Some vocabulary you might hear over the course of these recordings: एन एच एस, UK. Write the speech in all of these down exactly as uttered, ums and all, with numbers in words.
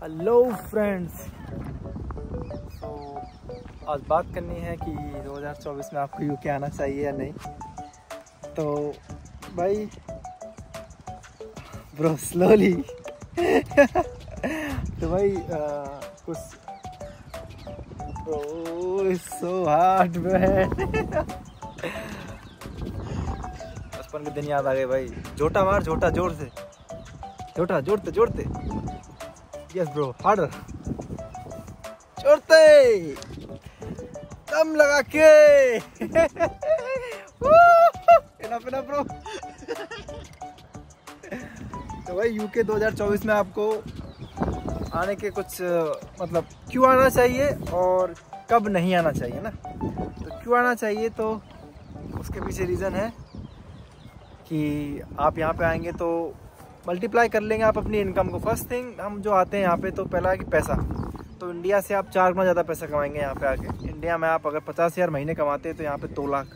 Hello friends, तो आज बात करनी है कि दो हज़ार चौबीस में आपको यूके आना चाहिए या नहीं। तो भाई ब्रो स्लोली तो भाई आ, कुछ ब्रो सो हार्ड मैन के दिन याद आ गए भाई। झोटा मार, झोटा जोर से, झोटा जोड़ते जोड़ते। यस ब्रो, हार्डर जोड़ते, दम लगा के एनफ एनफ ब्रो। तो भाई यूके दो हज़ार चौबीस में आपको आने के कुछ मतलब क्यों आना चाहिए और कब नहीं आना चाहिए ना। तो क्यों आना चाहिए, तो उसके पीछे रीज़न है कि आप यहाँ पे आएंगे तो मल्टीप्लाई कर लेंगे आप अपनी इनकम को। फर्स्ट थिंग हम जो आते हैं यहाँ पे, तो पहला है कि पैसा। तो इंडिया से आप चार गुना ज़्यादा पैसा कमाएंगे यहाँ पे आके। इंडिया में आप अगर पचास हज़ार महीने कमाते हैं तो यहाँ पे दो लाख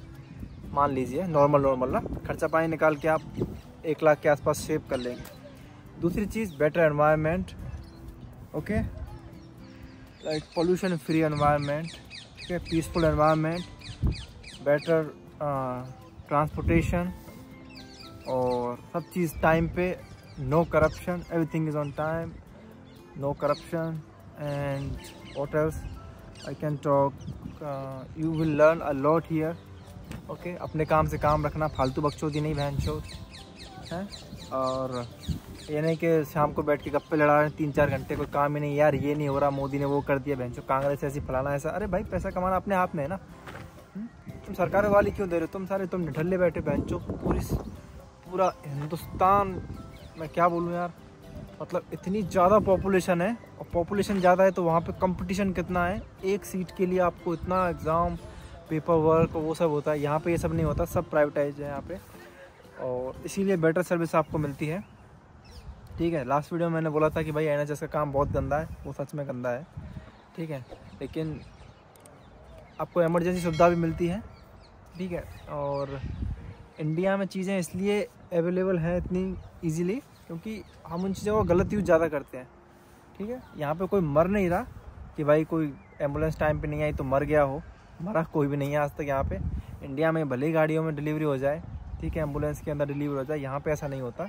मान लीजिए, नॉर्मल नॉर्मल ना, खर्चा पानी निकाल के आप एक लाख के आसपास सेव कर लेंगे। दूसरी चीज़ better environment, okay, like pollution free environment, okay, peaceful environment, better transportation और सब चीज़ टाइम पे, no corruption, everything is on time, no corruption and what else I can talk. You will learn a lot here, okay. अपने काम से काम रखना, फालतू बकचोदी नहीं, बहनचोद है। और ये नहीं कि शाम को बैठ के गप्पे लड़ा रहे हैं तीन चार घंटे, कोई काम ही नहीं, यार ये नहीं हो रहा, मोदी ने वो कर दिया, बहनचोद कांग्रेस ऐसी, फलाना ऐसा। अरे भाई पैसा कमाना अपने हाथ में है ना, तुम सरकार वाली क्यों दे रहे हो, तुम सारे तुम निठल्ले बैठे बहनचोद। पूरी पूरा हिंदुस्तान मैं क्या बोलूँ यार, मतलब इतनी ज़्यादा पॉपुलेशन है और पॉपुलेशन ज़्यादा है तो वहाँ पे कंपटीशन कितना है। एक सीट के लिए आपको इतना एग्ज़ाम, पेपर वर्क, वो सब होता है। यहाँ पे ये सब नहीं होता, सब प्राइवेटाइज है यहाँ पे, और इसीलिए बेटर सर्विस आपको मिलती है, ठीक है। लास्ट वीडियो में मैंने बोला था कि भाई एन एच एस का काम बहुत गंदा है, वो सच में गंदा है, ठीक है, लेकिन आपको इमरजेंसी सुविधा भी मिलती है, ठीक है। और इंडिया में चीज़ें इसलिए अवेलेबल हैं इतनी इजीली क्योंकि हम उन चीज़ों का गलत यूज़ ज़्यादा करते हैं, ठीक है। यहाँ पे कोई मर नहीं रहा कि भाई कोई एम्बुलेंस टाइम पे नहीं आई तो मर गया हो, मरा कोई भी नहीं है आज तक यहाँ पे। इंडिया में भले ही गाड़ियों में डिलीवरी हो जाए, ठीक है, एम्बुलेंस के अंदर डिलीवरी हो जाए, यहाँ पर ऐसा नहीं होता।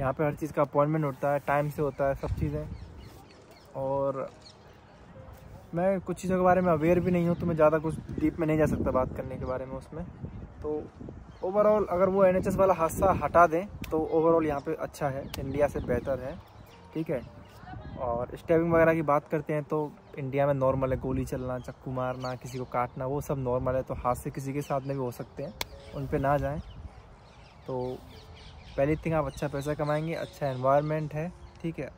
यहाँ पर हर चीज़ का अपॉइंटमेंट होता है, टाइम से होता है सब चीज़ें। और मैं कुछ चीज़ों के बारे में अवेयर भी नहीं हूँ तो मैं ज़्यादा कुछ डीप में नहीं जा सकता बात करने के बारे में उसमें। तो ओवरऑल अगर वो एन एच एस वाला हादसा हटा दें तो ओवरऑल यहाँ पे अच्छा है, इंडिया से बेहतर है, ठीक है। और स्टैबिंग वगैरह की बात करते हैं तो इंडिया में नॉर्मल है, गोली चलना, चक्कू मारना, किसी को काटना, वो सब नॉर्मल है। तो हादसे किसी के साथ में भी हो सकते हैं, उन पे ना जाएं। तो पहली थिंग आप अच्छा पैसा कमाएंगे, अच्छा एनवायरनमेंट है, ठीक है,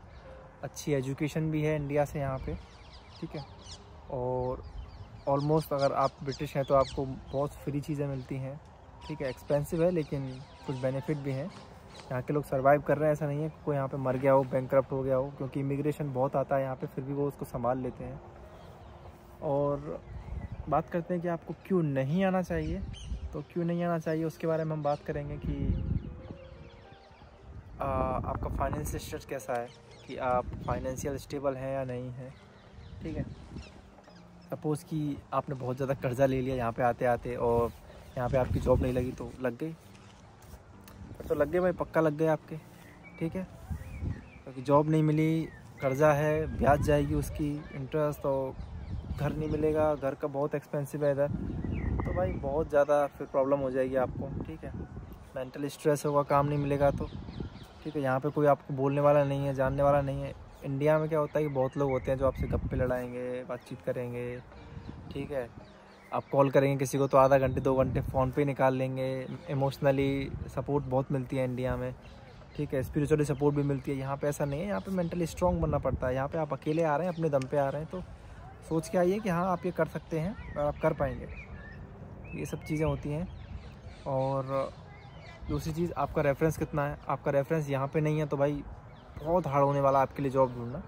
अच्छी एजुकेशन भी है इंडिया से यहाँ पर, ठीक है। और ऑलमोस्ट अगर आप ब्रिटिश हैं तो आपको बहुत फ्री चीज़ें मिलती हैं, ठीक है। एक्सपेंसिव है लेकिन कुछ बेनिफिट भी हैं, यहाँ के लोग सर्वाइव कर रहे हैं। ऐसा नहीं है कोई यहाँ पे मर गया हो, बैंकक्रप्ट हो गया हो, क्योंकि इमिग्रेशन बहुत आता है यहाँ पे, फिर भी वो उसको संभाल लेते हैं। और बात करते हैं कि आपको क्यों नहीं आना चाहिए, तो क्यों नहीं आना चाहिए उसके बारे में हम बात करेंगे कि आ, आपका फाइनेंशियल स्टेटस कैसा है, कि आप फाइनेंशियल स्टेबल हैं या नहीं है, ठीक है। सपोज़ कि आपने बहुत ज़्यादा कर्जा ले लिया यहाँ पर आते आते और यहाँ पे आपकी जॉब नहीं लगी, तो लग गई तो लग गई भाई, पक्का लग गए आपके, ठीक है, क्योंकि जॉब नहीं मिली, कर्जा है, ब्याज जाएगी उसकी, इंटरेस्ट, और घर नहीं मिलेगा, घर का बहुत एक्सपेंसिव है इधर, तो भाई बहुत ज़्यादा फिर प्रॉब्लम हो जाएगी आपको, ठीक है। मेंटल स्ट्रेस होगा, काम नहीं मिलेगा तो, ठीक है। यहाँ पे कोई आपको बोलने वाला नहीं है, जानने वाला नहीं है। इंडिया में क्या होता है कि बहुत लोग होते हैं जो आपसे गप्पे लड़ाएंगे, बातचीत करेंगे, ठीक है। आप कॉल करेंगे किसी को तो आधा घंटे दो घंटे फ़ोन पे निकाल लेंगे। इमोशनली सपोर्ट बहुत मिलती है इंडिया में, ठीक है, स्पिरिचुअली सपोर्ट भी मिलती है। यहाँ पे ऐसा नहीं है, यहाँ पे मेंटली स्ट्रॉन्ग बनना पड़ता है। यहाँ पे आप अकेले आ रहे हैं, अपने दम पे आ रहे हैं, तो सोच के आइए कि हाँ आप ये कर सकते हैं और आप कर पाएंगे, ये सब चीज़ें होती हैं। और दूसरी चीज़ आपका रेफरेंस कितना है, आपका रेफरेंस यहाँ पर नहीं है तो भाई बहुत हार्ड होने वाला आपके लिए जॉब ढूँढना।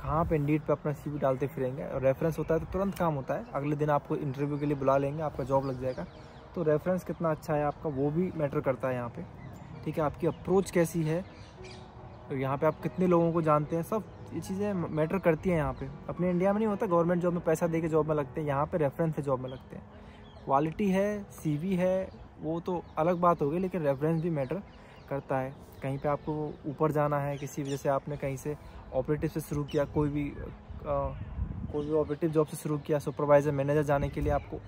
कहाँ पे इंडीड पे अपना सीवी डालते फिरेंगे, और रेफरेंस होता है तो तुरंत काम होता है, अगले दिन आपको इंटरव्यू के लिए बुला लेंगे, आपका जॉब लग जाएगा। तो रेफरेंस कितना अच्छा है आपका, वो भी मैटर करता है यहाँ पे, ठीक है। आपकी अप्रोच कैसी है, तो यहाँ पे आप कितने लोगों को जानते हैं, सब ये चीज़ें मैटर करती हैं यहाँ पे। अपने इंडिया में नहीं होता, गवर्नमेंट जॉब में पैसा दे के जॉब में लगते हैं, यहाँ पे रेफरेंस से जॉब में लगते हैं। क्वालिटी है, सीवी है, वो तो अलग बात हो गई, लेकिन रेफरेंस भी मैटर करता है। कहीं पे आपको ऊपर जाना है किसी वजह से, आपने कहीं से ऑपरेटिव से शुरू किया, कोई भी आ, कोई भी ऑपरेटिव जॉब से शुरू किया, सुपरवाइज़र मैनेजर जाने के लिए आपको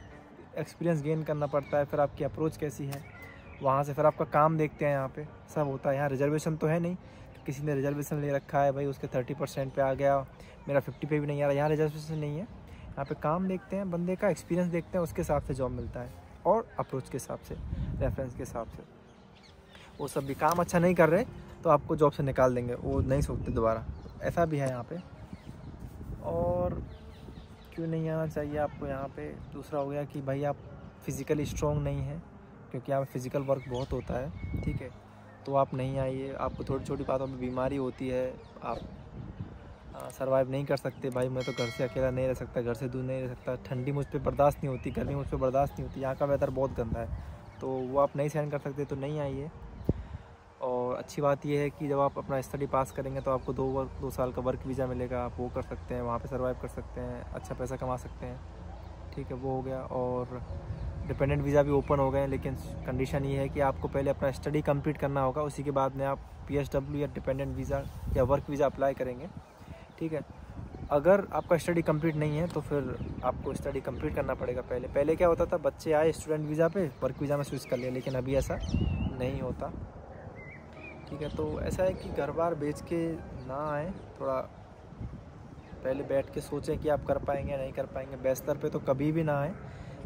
एक्सपीरियंस गेन करना पड़ता है। फिर आपकी अप्रोच कैसी है, वहाँ से फिर आपका काम देखते हैं, यहाँ पे सब होता है। यहाँ रिजर्वेशन तो है नहीं, किसी ने रिजर्वेशन ले रखा है भाई उसके थर्टी परसेंट पर आ गया, मेरा फिफ्टी पे भी नहीं आ रहा, यहाँ रिजर्वेशन नहीं है। यहाँ पे काम देखते हैं, बंदे का एक्सपीरियंस देखते हैं, उसके हिसाब से जॉब मिलता है, और अप्रोच के हिसाब से, रेफरेंस के हिसाब से। वो सब भी काम अच्छा नहीं कर रहे तो आपको जॉब से निकाल देंगे, वो नहीं सोचते दोबारा, ऐसा भी है यहाँ पे। और क्यों नहीं आना चाहिए आपको यहाँ पे, दूसरा हो गया कि भाई आप फिज़िकली स्ट्रॉन्ग नहीं हैं, क्योंकि यहाँ पे फिज़िकल वर्क बहुत होता है, ठीक है, तो आप नहीं आइए। आपको थोड़ी छोटी बातों में बीमारी होती है, आप सर्वाइव नहीं कर सकते। भाई मैं तो घर से अकेला नहीं रह सकता, घर से दूर नहीं रह सकता, ठंडी मुझ पर बर्दाश्त नहीं होती, गर्मी मुझ पर बर्दाश्त नहीं होती, यहाँ का वेदर बहुत गंदा है, तो वो आप नहीं सहन कर सकते, तो नहीं आइए। और अच्छी बात यह है कि जब आप अपना स्टडी पास करेंगे तो आपको दो वर्क दो साल का वर्क वीज़ा मिलेगा, आप वो कर सकते हैं, वहाँ पे सर्वाइव कर सकते हैं, अच्छा पैसा कमा सकते हैं, ठीक है, वो हो गया। और डिपेंडेंट वीज़ा भी ओपन हो गए हैं, लेकिन कंडीशन ये है कि आपको पहले अपना स्टडी कंप्लीट करना होगा, उसी के बाद में आप पी एच डब्ल्यू या डिपेंडेंट वीज़ा या वर्क वीज़ा अप्लाई करेंगे, ठीक है। अगर आपका स्टडी कंप्लीट नहीं है तो फिर आपको स्टडी कंप्लीट करना पड़ेगा पहले। पहले क्या होता था, बच्चे आए स्टूडेंट वीज़ा पे, वर्क वीज़ा में स्विच कर लिया, लेकिन अभी ऐसा नहीं होता, ठीक है। तो ऐसा है कि घर बार बेच के ना आए, थोड़ा पहले बैठ के सोचें कि आप कर पाएंगे या नहीं कर पाएंगे। बेस्तर पे तो कभी भी ना आए,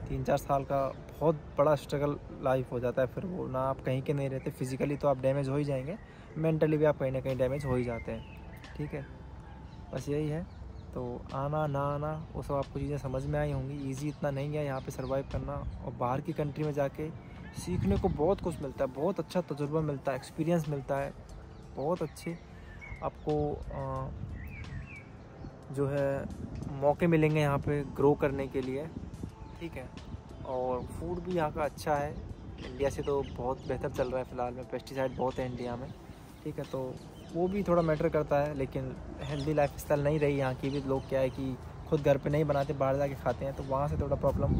तीन चार साल का बहुत बड़ा स्ट्रगल लाइफ हो जाता है, फिर वो ना आप कहीं के नहीं रहते, फिज़िकली तो आप डैमेज हो ही जाएंगे, मेंटली भी आप कहीं ना कहीं डैमेज हो ही जाते हैं, ठीक है, बस यही है। तो आना ना आना वो सब आपको चीज़ें समझ में आई होंगी, ईजी इतना नहीं है यहाँ पर सर्वाइव करना। और बाहर की कंट्री में जाके सीखने को बहुत कुछ मिलता है, बहुत अच्छा तजुर्बा मिलता है, एक्सपीरियंस मिलता है, बहुत अच्छे आपको आ, जो है मौके मिलेंगे यहाँ पे ग्रो करने के लिए, ठीक है। और फूड भी यहाँ का अच्छा है, इंडिया से तो बहुत बेहतर चल रहा है फ़िलहाल में, पेस्टिसाइड बहुत है इंडिया में, ठीक है, तो वो भी थोड़ा मैटर करता है। लेकिन हेल्दी लाइफ स्टाइल नहीं रही यहाँ की भी, लोग क्या है कि खुद घर पे नहीं बनाते, बाहर जाके खाते हैं, तो वहाँ से थोड़ा प्रॉब्लम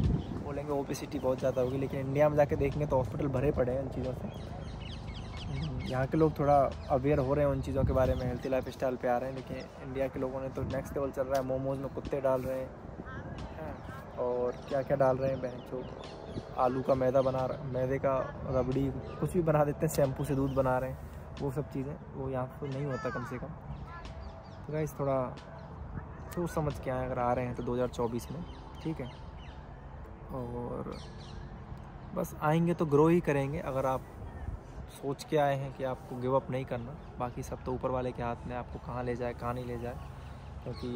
बोलेंगे, ओबेसिटी बहुत ज़्यादा होगी। लेकिन इंडिया में जाके देखेंगे तो हॉस्पिटल भरे पड़े हैं उन चीज़ों से, यहाँ के लोग थोड़ा अवेयर हो रहे हैं उन चीज़ों के बारे में, हेल्थी लाइफ स्टाइल पे आ रहे हैं। लेकिन इंडिया के लोगों ने तो नेक्स्ट लेवल चल रहा है, मोमोज में कुत्ते डाल रहे हैं और क्या क्या डाल रहे हैं, बहन चोद आलू का मैदा बना रहे, मैदे का रबड़ी कुछ भी बना देते हैं, शैम्पू से दूध बना रहे हैं, वो सब चीज़ें वो यहाँ पर नहीं होता कम से कम। तो गाइस थोड़ा सोच समझ के आए अगर आ रहे हैं तो दो हज़ार चौबीस में, ठीक है। और बस आएंगे तो ग्रो ही करेंगे, अगर आप सोच के आए हैं कि आपको गिव अप नहीं करना, बाकी सब तो ऊपर वाले के हाथ में, आपको कहाँ ले जाए कहाँ नहीं ले जाए। क्योंकि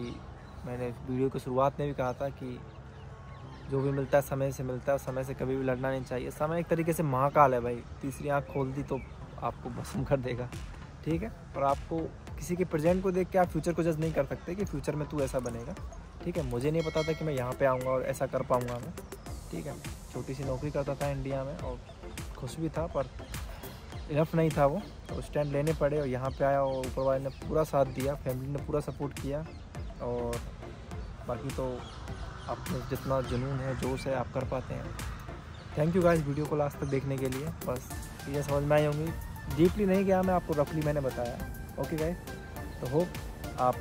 मैंने वीडियो की शुरुआत में भी कहा था कि जो भी मिलता है समय से मिलता है, समय से कभी भी लड़ना नहीं चाहिए। समय एक तरीके से महाकाल है भाई, तीसरी आँख खोल दी तो आपको भस्म कर देगा, ठीक है। पर आपको किसी के प्रेजेंट को देख के आप फ्यूचर को जज नहीं कर सकते कि फ्यूचर में तू ऐसा बनेगा, ठीक है। मुझे नहीं पता था कि मैं यहाँ पे आऊँगा और ऐसा कर पाऊँगा मैं, ठीक है। छोटी सी नौकरी करता था इंडिया में और खुश भी था, पर इनफ नहीं था वो, तो स्टैंड लेने पड़े, और यहाँ पे आया और ऊपर वाले ने पूरा साथ दिया, फैमिली ने पूरा सपोर्ट किया। और बाकी तो आपने जितना जुनून है, जोश है, आप कर पाते हैं। थैंक यू गाइस वीडियो को लास्ट तक देखने के लिए। बस ये समझ में आई होंगी, डीपली नहीं गया मैं, आपको रफली मैंने बताया, ओके गाइस। तो होप आप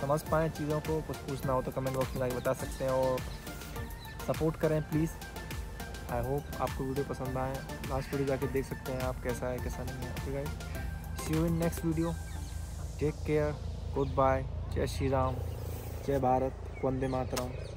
समझ पाएँ चीज़ों को, कुछ पूछना हो तो कमेंट बॉक्स में लाके बता सकते हैं, और सपोर्ट करें प्लीज़। आई होप आपको वीडियो पसंद आए, लास्ट वीडियो जाके देख सकते हैं आप कैसा है कैसा नहीं है, okay guys. See you in next video, take care, good bye, जय श्री राम, जय भारत, वंदे मातरम।